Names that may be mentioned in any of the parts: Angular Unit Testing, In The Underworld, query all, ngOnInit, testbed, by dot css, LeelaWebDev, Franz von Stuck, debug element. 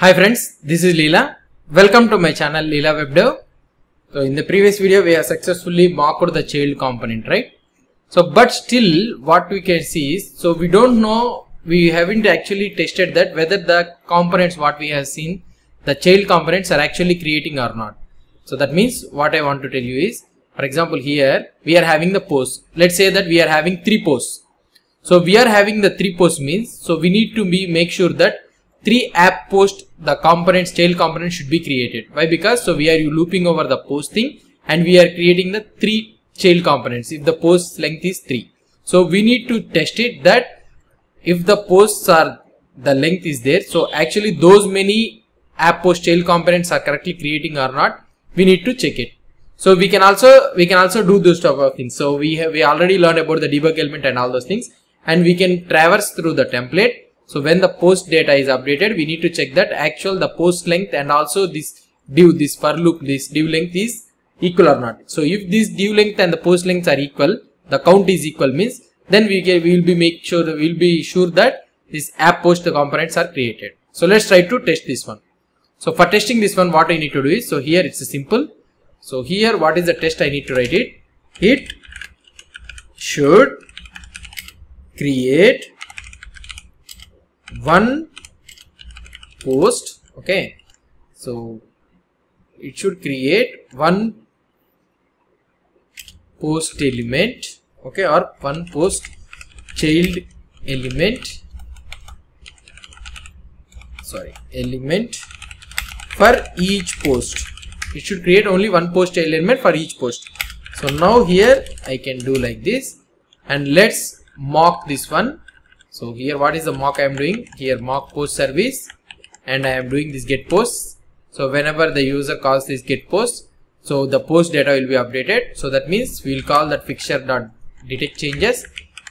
Hi friends, this is Leela. Welcome to my channel LeelaWebDev. So in the previous video we have successfully mocked the child component, right? So but still what we can see is, so we don't know, we haven't actually tested that whether the components what we have seen, the child components are actually creating or not. So that means what I want to tell you is, for example here we are having the post. Let's say that we are having 3 posts. So we are having the 3 posts means, so we need to make sure that 3 app post, the components, child component should be created. Why? Because so we are looping over the post thing and we are creating the 3 child components if the post length is 3. So we need to test it that if the posts are, the length is there, so actually those many app post child components are correctly creating or not, we need to check it. So we can also do those type of things. So we already learned about the debug element and all those things, and we can traverse through the template. So when the post data is updated, we need to check that actual the post length and also this for loop, this div length is equal or not. So if this div length and the post lengths are equal, the count is equal means, then we will be sure that this app post components are created. So let's try to test this one. So for testing this one, what I need to do is, so here it's a simple. So here what is the test I need to write it? It should create 1 post, okay, so it should create 1 post element, okay, or 1 post child element, sorry, element for each post. It should create only 1 post child element for each post. So now here I can do like this, and let's mock this one. So here what is the mock I am doing? Here mock post service, and I am doing this get post. So whenever the user calls this get post, so the post data will be updated. So that means we will call that fixture.detect changes.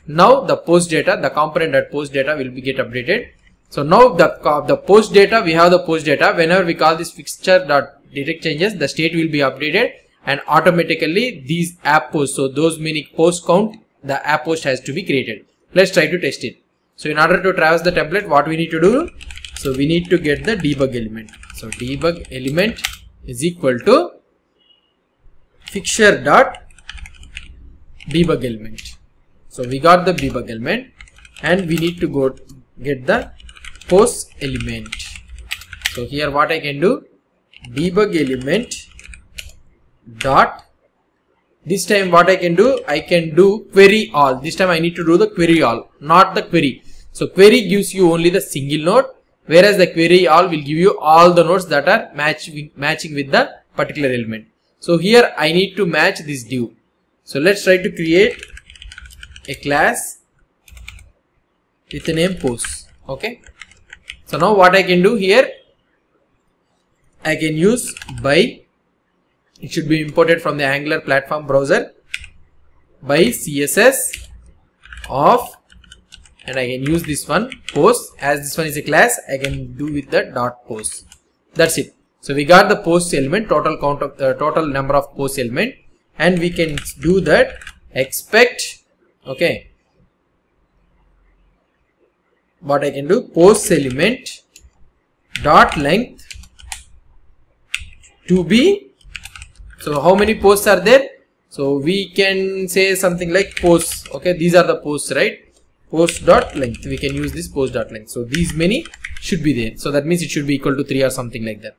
Now the post data, the component.post data will be get updated. So now the post data, we have the post data. Whenever we call this fixture.detect changes, the state will be updated, and automatically these app posts, so those many post count, the app post has to be created. Let's try to test it. So in order to traverse the template, what we need to do? So we need to get the debug element. So debug element is equal to fixture dot debug element. So we got the debug element, and we need to go get the post element. So here what I can do? Debug element dot, this time what I can do query all. This time I need to do the query all, not the query. So query gives you only the single node, whereas the query all will give you all the nodes that are matching with the particular element. So here I need to match this div. So let's try to create a class with the name post. Okay. So now what I can do here, I can use by. It should be imported from the Angular platform browser by css of, and I can use this one post, as this one is a class, I can do with the dot post. That's it. So we got the post element, total count of the total number of post element, and we can do that expect, okay, what I can do, post element dot length to be. So how many posts are there? So we can say something like posts. Okay, these are the posts, right? Post dot length. We can use this post dot length. So these many should be there. So that means it should be equal to 3 or something like that.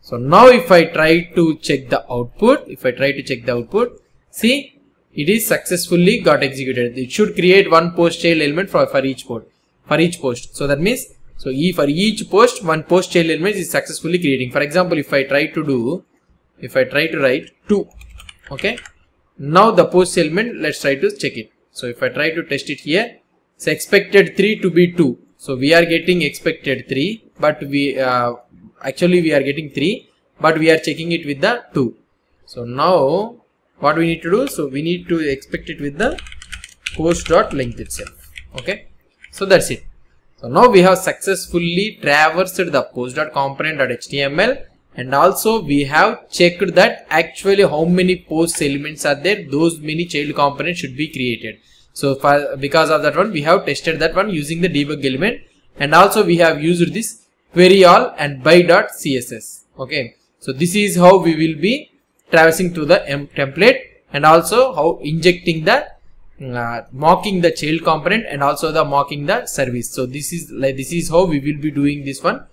So now if I try to check the output, see, it is successfully got executed. It should create 1 post child element for each post. So that means, so for each post, 1 post child element is successfully creating. For example, if I try to do, if I try to write 2, okay, now the post element, let's try to check it. So if I try to test it here, so expected 3 to be 2. So we are getting expected 3, but actually we are getting 3, but we are checking it with the 2. So now what we need to do? So we need to expect it with the post dot length itself. Okay, so that's it. So now we have successfully traversed the post dot component.html. And also we have checked that actually how many post elements are there, those many child components should be created. So because of that one, we have tested that one using the debug element, and also we have used this query all and by dot css. Okay, so this is how we will be traversing through the template, and also how injecting the mocking the child component, and also the mocking the service. So this is like, this is how we will be doing this one.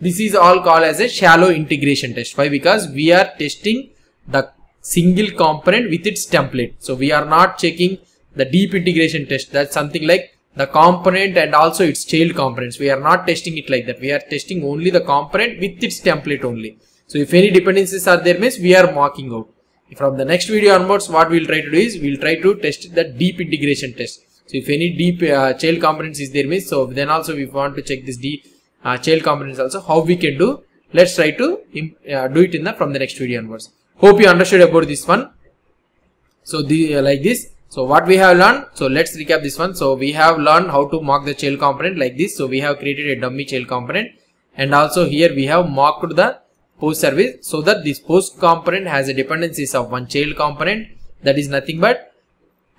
This is all called as a shallow integration test. Why? Because we are testing the single component with its template. So we are not checking the deep integration test. That's something like the component and also its child components. We are not testing it like that. We are testing only the component with its template only. So if any dependencies are there, means we are mocking out. From the next video onwards, what we will try to do is, we will try to test the deep integration test. So if any deep child components is there, means, so then also we want to check this deep child components also, how we can do. Let's try to do it in the from the next video onwards. Hope you understood about this one. So the like this. So what we have learned, so let's recap this one. So we have learned how to mock the child component like this. So we have created a dummy child component, and also here we have mocked the post service, so that this post component has a dependencies of one child component, that is nothing but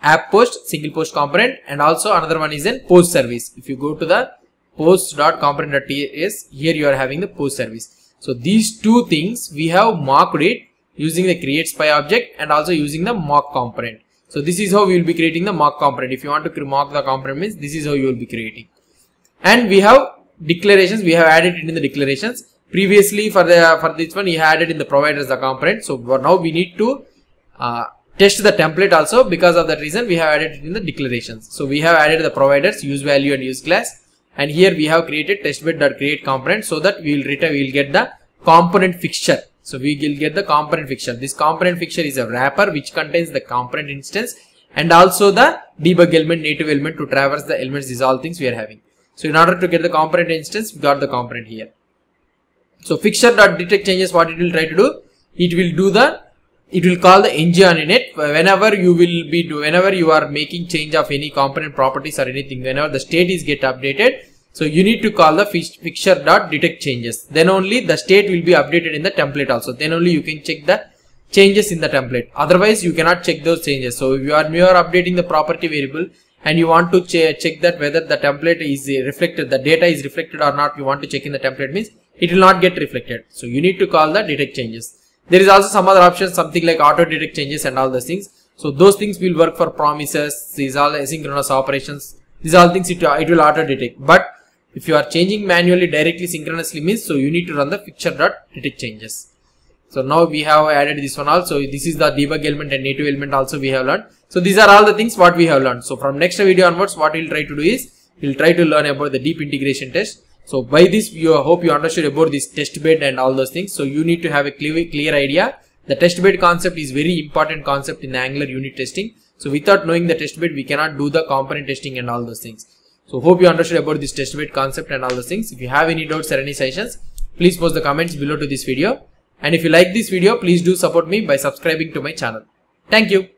app post single post component, and also another one is in post service. If you go to the post.component.ts, here you are having the post service. So these two things we have mocked it using the create spy object and also using the mock component. So this is how we will be creating the mock component. If you want to mock the component, means this is how you will be creating. And we have declarations, we have added it in the declarations. Previously for this one we added in the providers the component. So now we need to test the template also. Because of that reason we have added it in the declarations. So we have added the providers, use value and use class. And here we have created testbed.create component, so that we will return, we will get the component fixture. So we will get the component fixture. This component fixture is a wrapper which contains the component instance and also the debug element, native element to traverse the elements. These all things we are having. So in order to get the component instance, we got the component here. So fixture.detect changes, what it will try to do, it will do the, it will call the ngOnInit whenever you will be whenever you are making change of any component properties or anything, whenever the state is get updated. So you need to call the fixture.detect changes. Then only the state will be updated in the template also. Then only you can check the changes in the template. Otherwise you cannot check those changes. So if you are updating the property variable and you want to check that whether the template is reflected, the data is reflected or not, you want to check in the template, means it will not get reflected. So you need to call the detect changes. There is also some other options, something like auto detect changes and all those things. So those things will work for promises, these all asynchronous operations, these all things it will auto detect. But if you are changing manually directly synchronously, means so you need to run the fixture.detect changes. So now we have added this one also. This is the debug element and native element also we have learned. So these are all the things what we have learned. So from next video onwards, what we'll try to do is, we'll try to learn about the deep integration test. So by this, you hope you understood about this test bed and all those things. So you need to have a clear idea. The test bed concept is very important concept in Angular unit testing. So without knowing the test bed, we cannot do the component testing and all those things. So hope you understood about this testbed concept and all those things. If you have any doubts or any suggestions, please post the comments below to this video. And if you like this video, please do support me by subscribing to my channel. Thank you.